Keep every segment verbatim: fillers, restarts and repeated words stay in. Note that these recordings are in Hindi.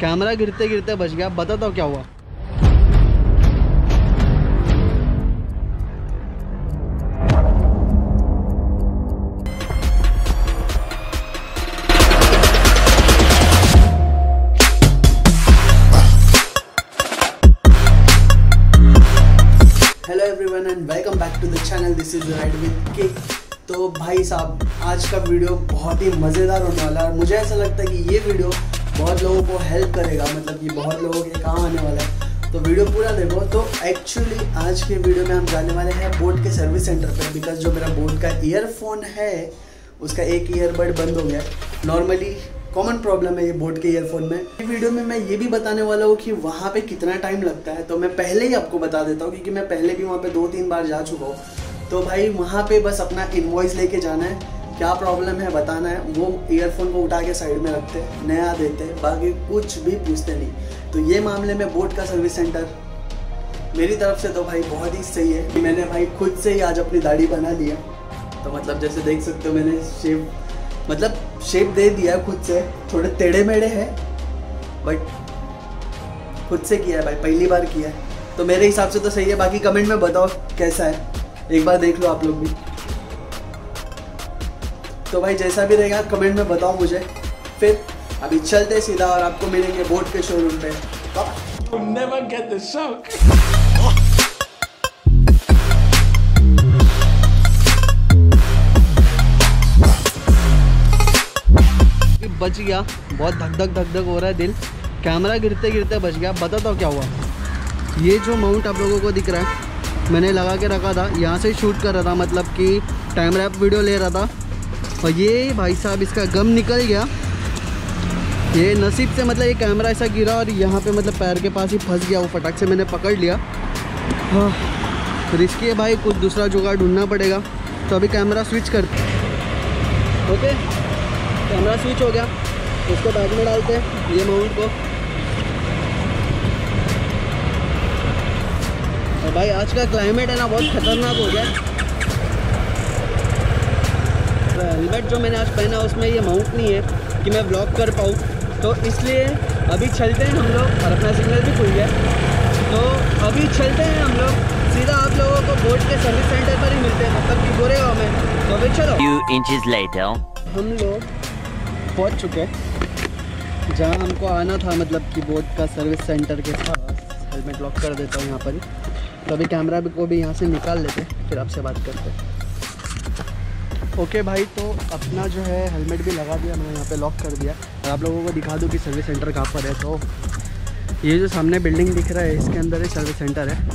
कैमरा गिरते गिरते बच गया, बताता हूँ क्या हुआ। Hello everyone and welcome back to the channel, this is ride with kick. तो भाई साहब, आज का वीडियो बहुत ही मज़ेदार होने वाला है और मुझे ऐसा लगता है कि ये वीडियो बहुत लोगों को हेल्प करेगा, मतलब कि बहुत लोगों के काम आने वाला है। तो वीडियो पूरा देखो। तो एक्चुअली आज के वीडियो में हम जाने वाले हैं बोट के सर्विस सेंटर पर, बिकॉज जो मेरा बोट का ईयरफोन है उसका एक ईयरबड बंद हो गया। नॉर्मली कॉमन प्रॉब्लम है ये बोट के ईयरफोन में। इस वीडियो में मैं ये भी बताने वाला हूँ कि वहाँ पर कितना टाइम लगता है। तो मैं पहले ही आपको बता देता हूँ क्योंकि मैं पहले भी वहाँ पर दो तीन बार जा चुका हूँ। तो भाई वहाँ पे बस अपना इनवॉइस लेके जाना है, क्या प्रॉब्लम है बताना है, वो ईयरफोन को उठा के साइड में रखते, नया देते, बाकी कुछ भी पूछते नहीं। तो ये मामले में बोट का सर्विस सेंटर मेरी तरफ से तो भाई बहुत ही सही है कि मैंने भाई खुद से ही आज अपनी दाढ़ी बना लिया। तो मतलब जैसे देख सकते हो मैंने शेप मतलब शेप दे दिया खुद से, थोड़े टेढ़े मेढ़े है बट खुद से किया है भाई, पहली बार किया है। तो मेरे हिसाब से तो सही है, बाकी कमेंट में बताओ कैसा है, एक बार देख लो आप लोग भी। तो भाई जैसा भी रहेगा कमेंट में बताओ मुझे। फिर अभी चलते सीधा और आपको मिलेंगे बोट के शोरूम पे। You'll never get the shock. बच गया, बहुत धक धक धक धक हो रहा है दिल, कैमरा गिरते गिरते बच गया। बताता हूँ क्या हुआ। ये जो माउंट आप लोगों को दिख रहा है मैंने लगा के रखा था, यहाँ से शूट कर रहा था, मतलब कि टाइम रैप वीडियो ले रहा था और ये भाई साहब इसका गम निकल गया। ये नसीब से मतलब ये कैमरा ऐसा गिरा और यहाँ पे मतलब पैर के पास ही फंस गया, वो फटाक से मैंने पकड़ लिया। हाँ फिर इसके भाई कुछ दूसरा जुगाड़ ढूंढना पड़ेगा। तो अभी कैमरा स्विच करते, ओके कैमरा स्विच हो गया, इसको बैग में डालते हैं ये माउंट को। भाई आज का क्लाइमेट है ना बहुत खतरनाक हो गया है। हेलमेट जो मैंने आज पहना उसमें ये माउंट नहीं है कि मैं ब्लॉक कर पाऊँ, तो इसलिए अभी चलते हैं हम लोग। और अपना सिग्नल भी खुल गया, तो अभी चलते हैं हम लोग सीधा, आप लोगों को बोट के सर्विस सेंटर पर ही मिलते हैं, मतलब कि गोरे गाँव में। तो अभी चलो few inches later हम लोग पहुँच चुके हैं जहाँ हमको आना था, मतलब कि बोट का सर्विस सेंटर के पास। हेलमेट लॉक कर देता हूँ यहाँ पर ही। तो अभी कैमरा को भी यहाँ से निकाल लेते हैं, फिर आपसे बात करते हैं। ओके भाई, तो अपना जो है हेलमेट भी लगा दिया मैंने, यहाँ पे लॉक कर दिया। और आप लोगों को दिखा दूँ कि सर्विस सेंटर कहाँ पर है। तो ये जो सामने बिल्डिंग दिख रहा है इसके अंदर ही सर्विस सेंटर है,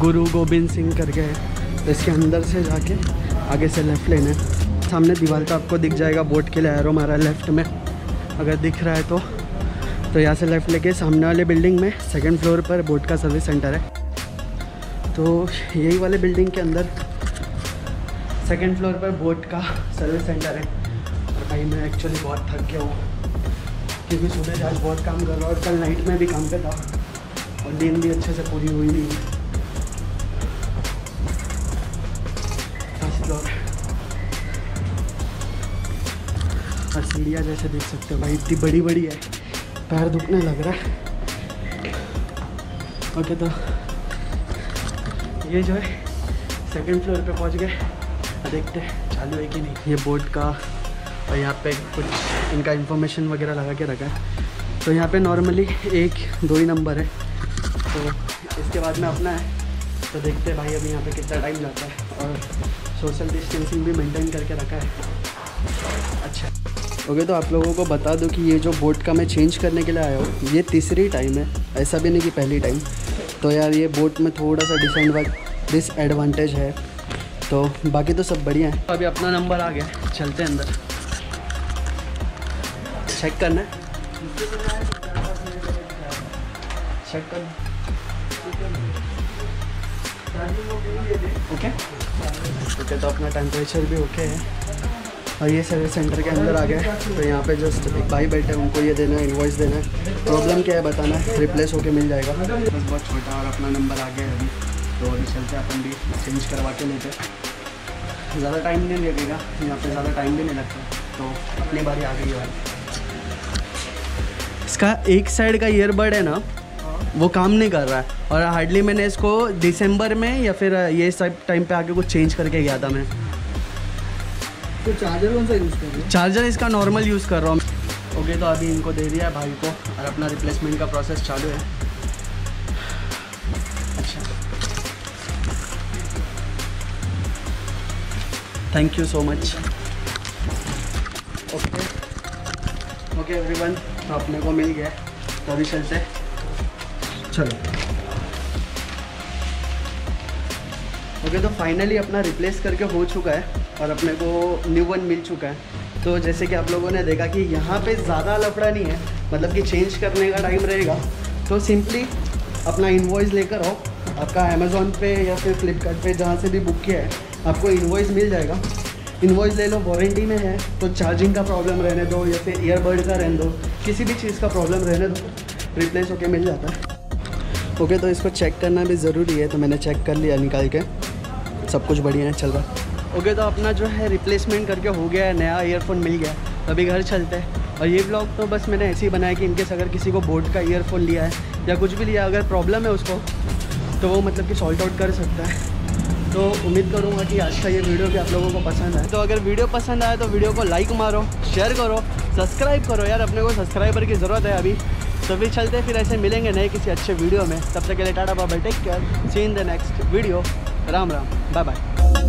गुरु गोविंद सिंह करके है। तो इसके अंदर से जाके आगे से लेफ़्ट लेना है। सामने दीवार तो आपको दिख जाएगा बोट के लिए एरो मारा लेफ़्ट में, अगर दिख रहा है तो तो यहाँ से लेफ़्ट लेके सामने वाले बिल्डिंग में सेकेंड फ्लोर पर बोट का सर्विस सेंटर है। तो यही वाले बिल्डिंग के अंदर सेकंड फ्लोर पर बोट का सर्विस सेंटर है। और भाई मैं एक्चुअली बहुत थक गया हूँ क्योंकि सुबह से आज बहुत काम कर रहा हूँ और कल नाइट में भी काम पे था और नींद भी अच्छे से पूरी हुई नहीं। फर्स्ट फ्लोर और सीढ़ियाँ जैसे देख सकते हो भाई इतनी बड़ी बड़ी है, पैर दुखने लग रहा है। ओके तो ये जो है सेकंड फ्लोर पे पहुंच गए, देखते हैं चालू है कि नहीं ये बोट का। और यहाँ पे कुछ इनका इन्फॉर्मेशन वगैरह लगा के रखा है। तो यहाँ पे नॉर्मली एक दो ही नंबर है, तो इसके बाद में अपना है। तो देखते हैं भाई अभी यहाँ पे कितना टाइम लगता है और सोशल डिस्टेंसिंग भी मेंटेन करके रखा है। अच्छा ओके, तो आप लोगों को बता दूँ कि ये जो बोट का मैं चेंज करने के लिए आया हूँ ये तीसरी टाइम है, ऐसा भी नहीं कि पहली टाइम। तो यार ये बोट में थोड़ा सा डिसएडवांटेज डिसएडवांटेज है, तो बाकी तो सब बढ़िया है। अभी अपना नंबर आ गया, चलते हैं अंदर चेक करना है। चेक करना ओके ओके, तो अपना टेम्परेचर भी ओके है। और ये सर्विस सेंटर के अंदर आ गए, तो यहाँ पे जस्ट एक भाई बैठे हैं, उनको ये देना है, इनवॉइस देना है, प्रॉब्लम क्या है बताना है, रिप्लेस होके मिल जाएगा। बस बहुत छोटा और अपना नंबर आ गया है अभी, तो अभी चलते अपन भी चेंज करवा के लेते, ज़्यादा टाइम नहीं लगेगा, यहाँ पे ज़्यादा टाइम भी नहीं लगता। तो अपनी बारी आ गई है, इसका एक साइड का ईयरबड है ना वो काम नहीं कर रहा है, और हार्डली मैंने इसको दिसंबर में या फिर ये सब टाइम पे आके कुछ चेंज करके गया था मैं। तो चार्जर कौन सा यूज़ कर रहे हो? चार्जर इसका नॉर्मल यूज़ कर रहा हूँ। ओके okay, तो अभी इनको दे दिया भाई को और अपना रिप्लेसमेंट का प्रोसेस चालू है। अच्छा, thank you so much. Okay okay everyone, तो अपने को मिल गया, तो अभी चलते हैं। चलो ओके okay, तो फाइनली अपना रिप्लेस करके हो चुका है और अपने को न्यू वन मिल चुका है। तो जैसे कि आप लोगों ने देखा कि यहाँ पे ज़्यादा लफड़ा नहीं है, मतलब कि चेंज करने का टाइम रहेगा, तो सिंपली अपना इनवॉइस लेकर आओ। आपका अमेज़ॉन पे या फिर फ्लिपकार्ट पे जहाँ से भी बुक किया है आपको इनवॉइस मिल जाएगा। इनवॉइस ले लो, वारंटी में है तो चार्जिंग का प्रॉब्लम रहने दो या फिर ईयरबड का रहने दो, किसी भी चीज़ का प्रॉब्लम रहने दो, रिप्लेस होके मिल जाता है। ओके okay, तो इसको चेक करना भी ज़रूरी है, तो मैंने चेक कर लिया निकाल के, सब कुछ बढ़िया है, चल रहा है। ओके okay, तो अपना जो है रिप्लेसमेंट करके हो गया है, नया ईयरफोन मिल गया, तो अभी घर चलते हैं। और ये ब्लॉग तो बस मैंने ऐसे ही बनाया कि इनकेस अगर किसी को बोट का ईयरफोन लिया है या कुछ भी लिया, अगर प्रॉब्लम है उसको तो वो मतलब कि सॉल्ट आउट कर सकता है। तो उम्मीद करूँगा कि आज का ये वीडियो भी आप लोगों को पसंद आए। तो अगर वीडियो पसंद आए तो वीडियो को लाइक मारो, शेयर करो, सब्सक्राइब करो। यार अपने को सब्सक्राइबर की ज़रूरत है अभी। तो भी चलते, फिर ऐसे मिलेंगे नए किसी अच्छे वीडियो में। तब तक के लिए Tata bye bye, take care, see in the next video, Ram Ram, bye bye.